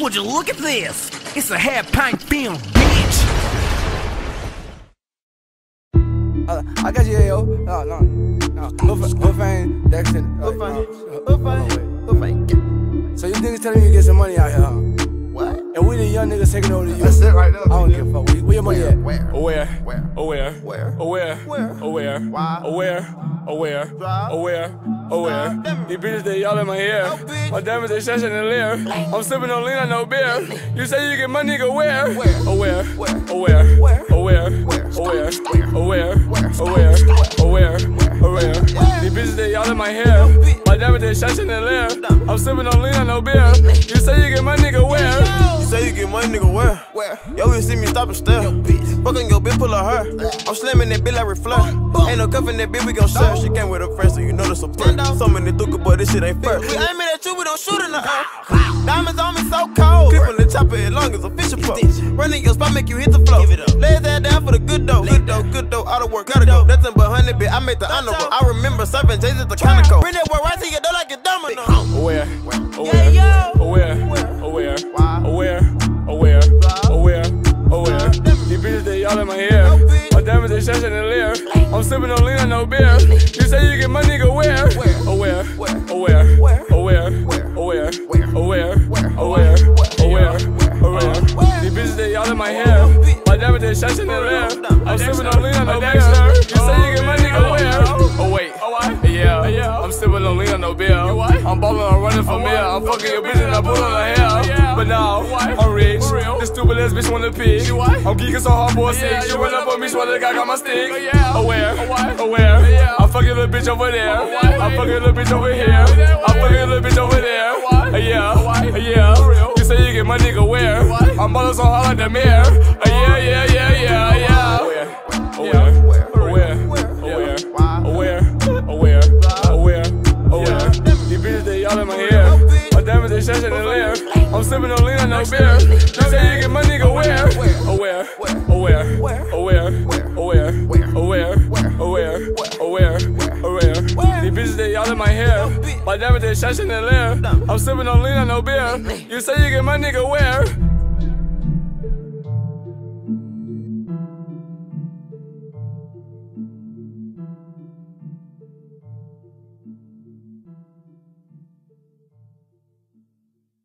Would you look at this? It's a half-pint film, bitch! I got you, yo. No. Hoofang, Dexter. Hoofang. So you niggas telling me you get some money out here, huh? What? And we the young niggas taking over the youth. That's it right now. I don't give a fuck. Where your money at? Where? These bitches, they yell in my ear. My diamonds, they shashin' in the leer. I'm sipping on lean, I no beer. You say you get my nigga where? Where? These bitches, they yell in my hair. My diamonds, they shashin' in the leer. I'm sipping on lean, I no beer. You say you get my nigga where? You say you get my nigga where? Yo, you see me stop and stare. Fuckin' your bitch, pull on her. I'm slamming that bitch like reflect. Ain't no cuffin' that bitch, we gon' serve. She came with her friends, so you know that's a perk. So many thuka, but this shit ain't fair. We aiming at you, we don't shoot in the air. Diamonds on me so cold. Clippin' the chopper as long as a fishing pole. Running your spot, make you hit the flow. Lay that down for the good dough. Good dough, out of work, gotta go. Nothing but honey, bitch, I make the honor roll. I remember serving J's at the Conoco. Bring that word right to your door like a domino. Aware. These bitches, they all in my ear. My diamonds, they shashin' in the leer. I'm sippin' on lean, I no beer. You say you get my nigga where? Aware. These bitches, they all in my hair. My diamonds, they shashin' in the leer. I'm sippin' on lean, I no beer. You say you get my nigga where? Yeah. I'm sippin' on lean, I no beer. I'm ballin', I'm running for meal. I'm fucking your bitch and I pull on her hair. But now, I'm rich. This stupid ass bitch wanna pig. I'm geeking so hard for a six. You run up on me, swear to God, got my stick. Aware. I'm fucking little bitch over there. I'm fucking little bitch over here. I'm fucking little bitch over there. Yeah. You say you get my nigga where? I'm ballin' so hard like the mirror. Yeah. Aware. These bitches, they all in my hair. My diamonds, they shashin' in the leer. I'm sippin' on lean, I no beer. You say you get my nigga where? Aware. These bitches, they all in my hair. My diamonds, they shashin' in the leer. I'm sippin' on lean, I no beer. You say you get my nigga where?